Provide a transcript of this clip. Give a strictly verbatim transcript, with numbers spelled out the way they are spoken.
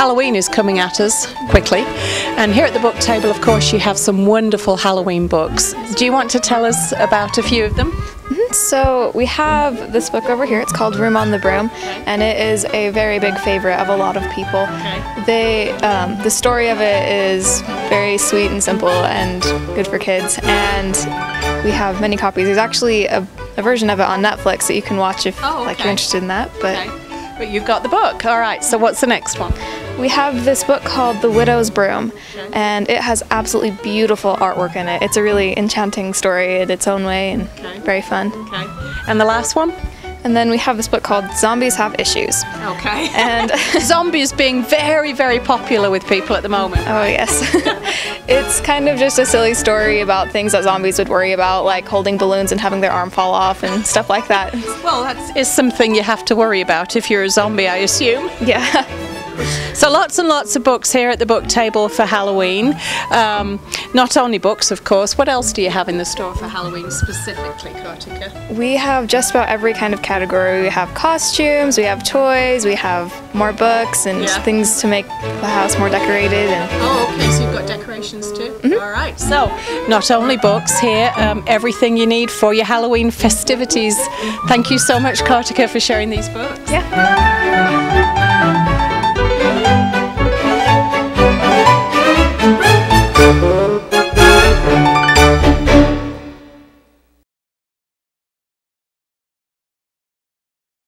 Halloween is coming at us quickly, and here at the book table, of course, you have some wonderful Halloween books. Do you want to tell us about a few of them? Mm-hmm. So we have this book over here. It's called Room on the Broom, and it is a very big favorite of a lot of people. Okay. They, um, the story of it is very sweet and simple and good for kids, and we have many copies. There's actually a, a version of it on Netflix that you can watch if oh, okay. like you're interested in that. But okay. But you've got the book. All right, so what's the next one? We have this book called The Widow's Broom, and it has absolutely beautiful artwork in it. It's a really enchanting story in its own way and okay. very fun. Okay. And the last one? And then we have this book called Zombies Have Issues. Okay. And zombies being very, very popular with people at the moment. Oh, yes. It's kind of just a silly story about things that zombies would worry about, like holding balloons and having their arm fall off and stuff like that. Well, that is something you have to worry about if you're a zombie, I assume. Yeah. So lots and lots of books here at the book table for Halloween. Um, not only books, of course. What else do you have in the store for Halloween specifically, Kartika? We have just about every kind of category. We have costumes, we have toys, we have more books and yeah. things to make the house more decorated. And oh, okay, so you've got decorations too? Mm-hmm. All right, so not only books here, um, everything you need for your Halloween festivities. Thank you so much, Kartika, for sharing these books. Yeah.